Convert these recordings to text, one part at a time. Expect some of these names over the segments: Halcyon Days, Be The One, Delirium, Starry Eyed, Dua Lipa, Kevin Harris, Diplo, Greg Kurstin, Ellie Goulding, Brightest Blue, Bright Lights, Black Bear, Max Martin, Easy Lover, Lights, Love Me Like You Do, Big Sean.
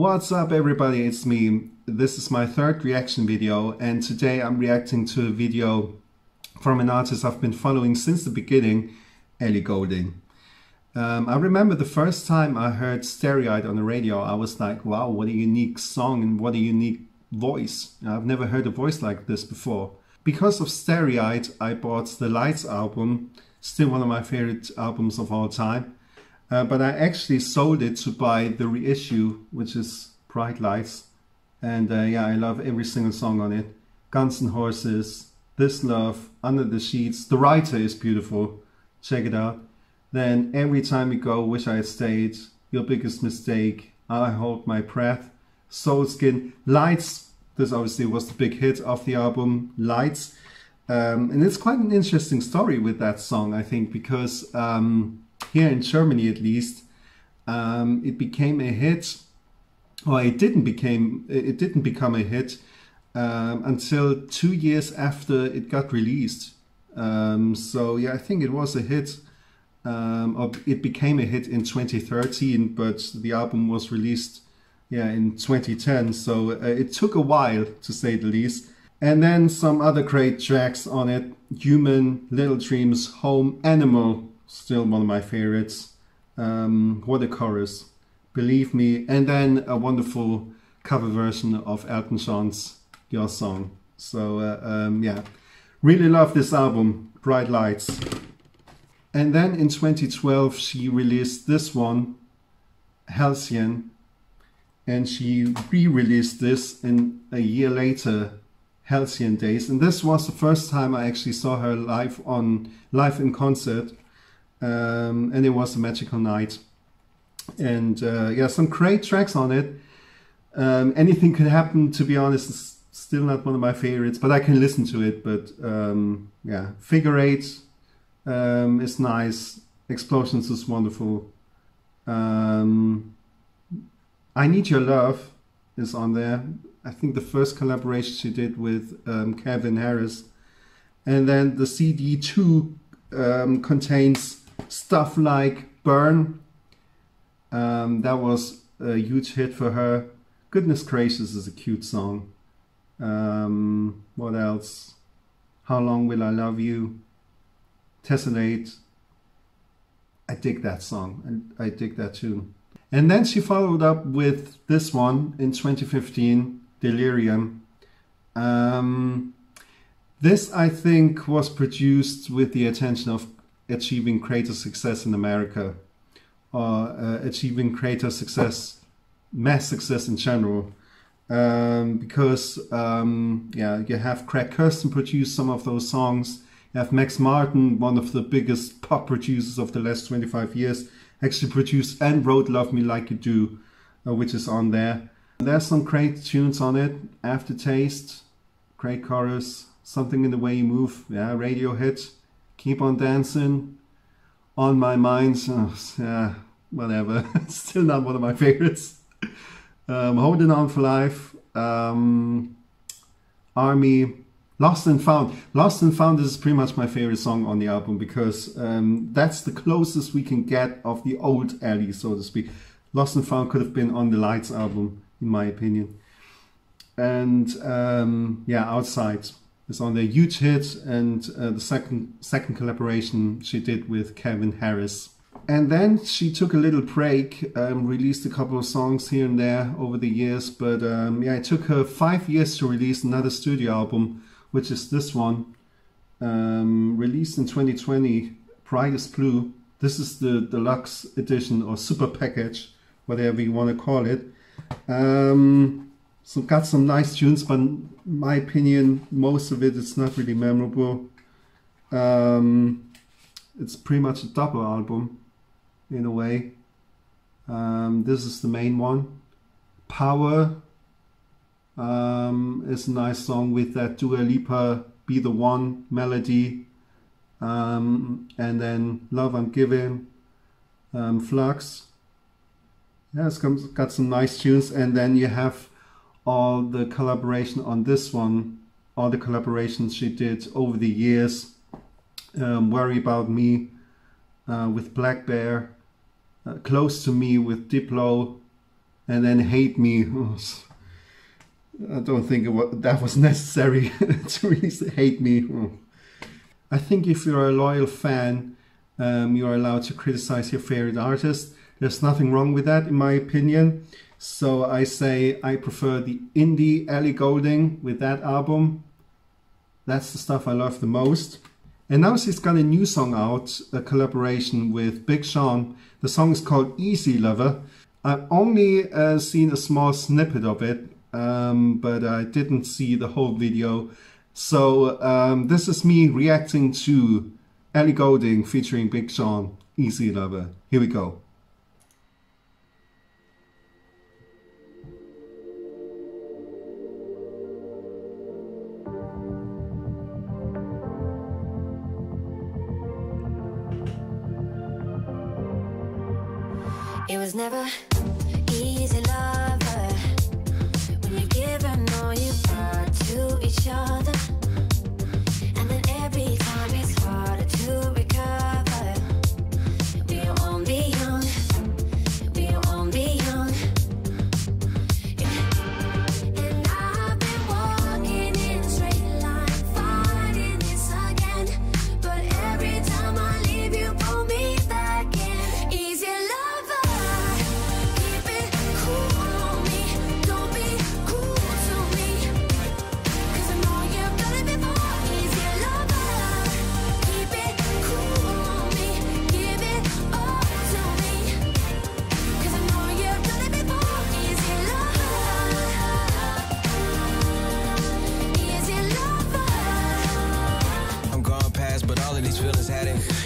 What's up everybody, it's me. This is my third reaction video and today I'm reacting to a video from an artist I've been following since the beginning, Ellie Goulding. I remember the first time I heard Starry Eyed on the radio, I was like, wow, what a unique song and what a unique voice. I've never heard a voice like this before. Because of Starry Eyed, I bought the Lights album, still one of my favorite albums of all time. But I actually sold it to buy the reissue, which is Bright Lights. And yeah, I love every single song on it. Guns and Horses, This Love, Under the Sheets. The writer is beautiful. Check it out. Then Every Time We Go, Wish I Had Stayed, Your Biggest Mistake, I Hold My Breath, Soul Skin, Lights. This obviously was the big hit of the album, Lights. And it's quite an interesting story with that song, I think, because... here in Germany, at least, it became a hit, or it didn't become a hit until 2 years after it got released. So yeah, I think it was a hit, or it became a hit in 2013, but the album was released, yeah, in 2010. So it took a while, to say the least. And then some other great tracks on it: Human, Little Dreams, Home, Animal. Still one of my favorites. What a chorus. Believe Me. And then a wonderful cover version of Elton John's Your Song. So yeah, really love this album, Bright Lights. And then in 2012 she released this one, Halcyon. And she re-released this in a year later, Halcyon Days. And this was the first time I actually saw her live in concert. And it was a magical night, and yeah, some great tracks on it. Anything Could Happen, to be honest, is still not one of my favorites, but I can listen to it. But yeah, Figure Eight is nice. Explosions is wonderful. I Need Your Love is on there. I think the first collaboration she did with Kevin Harris, and then the CD2 contains stuff like Burn, that was a huge hit for her. Goodness Gracious is a cute song. What else? How Long Will I Love You? Tessellate. I dig that song and I dig that tune. And then she followed up with this one in 2015, Delirium. This, I think, was produced with the intention of achieving greater success in America, or achieving greater success, mass success in general, because yeah, you have Greg Kurstin produce some of those songs. You have Max Martin, one of the biggest pop producers of the last 25 years, actually produced and wrote "Love Me Like You Do," which is on there. There's some great tunes on it. Aftertaste, great chorus. Something in the Way You Move, yeah, radio hit. Keep on Dancing, On My Mind, oh, yeah, whatever. Still not one of my favorites. Holding On for Life, Army, Lost and Found. Lost and Found is pretty much my favorite song on the album because that's the closest we can get of the old Ellie, so to speak. Lost and Found could have been on the Lights album, in my opinion. And yeah, Outside. It's on their huge hit, and the second collaboration she did with Kevin Harris. And then she took a little break, released a couple of songs here and there over the years. But yeah, it took her 5 years to release another studio album, which is this one, released in 2020, Brightest Blue. This is the deluxe edition or super package, whatever you want to call it. So got some nice tunes, but in my opinion, most of it's not really memorable. It's pretty much a double album, in a way. This is the main one. Power is a nice song with that Dua Lipa, Be The One melody. And then Love I'm Giving, Flux. Yeah, it's got some nice tunes, and then you have all the collaboration on this one, all the collaborations she did over the years. Worry About Me with Black Bear, Close to Me with Diplo, and then Hate Me. I don't think that was necessary to release Hate Me. I think if you're a loyal fan, you're allowed to criticize your favorite artist. There's nothing wrong with that, in my opinion. So I say I prefer the indie Ellie Goulding with that album. That's the stuff I love the most. And now she's got a new song out, a collaboration with Big Sean. The song is called Easy Lover. I've only seen a small snippet of it, but I didn't see the whole video. So this is me reacting to Ellie Goulding featuring Big Sean, Easy Lover. Here we go. It was never easy, lover, when you're giving all you got to each other, and then every time it's harder to recover. We won't be young, we won't be young, yeah. And I've been walking in a straight line, fighting this again, but every time I leave you pull me back in. Easy love.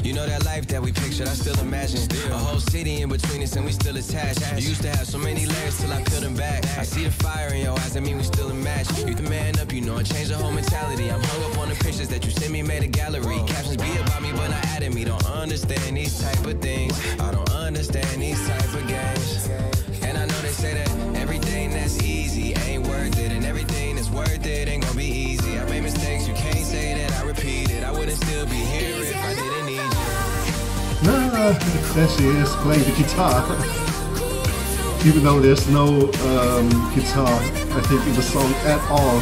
You know that life that we pictured, I still imagine still. A whole city in between us and we still attached. You used to have so many layers till I peeled them back. I see the fire in your eyes, I mean we still a match. You the man up, you know I changed the whole mentality. I'm hung up on the pictures that you sent me, made a gallery. Captions be about me but not adding me. Don't understand these type of things, I don't understand these type of games. And I know they say that everything that's easy ain't worth it, and everything that's worth it ain't gonna be easy. I made mistakes, you can't say that I repeat it. I wouldn't still be here if I didn't. There she is playing the guitar. Even though there's no guitar, I think, in the song at all.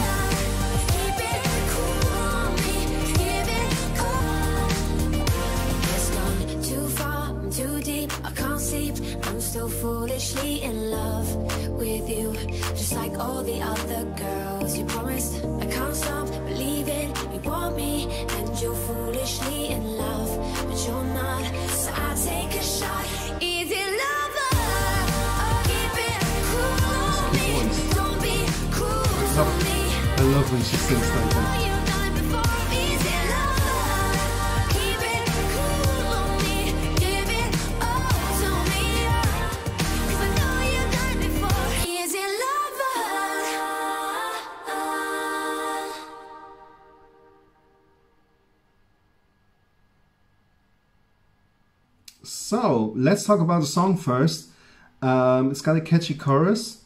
It's gone too far, too deep, I can't sleep. I'm still foolishly in love with you, just like all the other girls you promised. I can't stop believing you want me, and you're foolishly in love, but you're not. Take a shot, easy lover. I'll keep it cool, me. Don't be cool to me. I love when she sings like that. So let's talk about the song first. It's got a catchy chorus.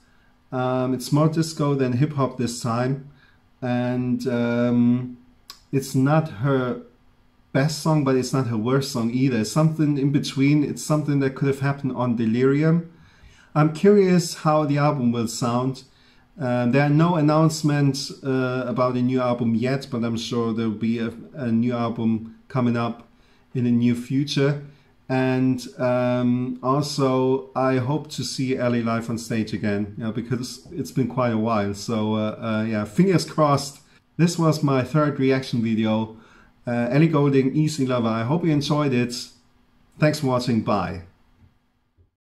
It's more disco than hip hop this time, and it's not her best song, but it's not her worst song either. It's something in between. It's something that could have happened on Delirium. I'm curious how the album will sound. There are no announcements about a new album yet, but I'm sure there will be a new album coming up in the near future. And also, I hope to see Ellie live on stage again, you know, because it's been quite a while. So yeah, fingers crossed. This was my third reaction video. Ellie Goulding, Easy Lover. I hope you enjoyed it. Thanks for watching. Bye.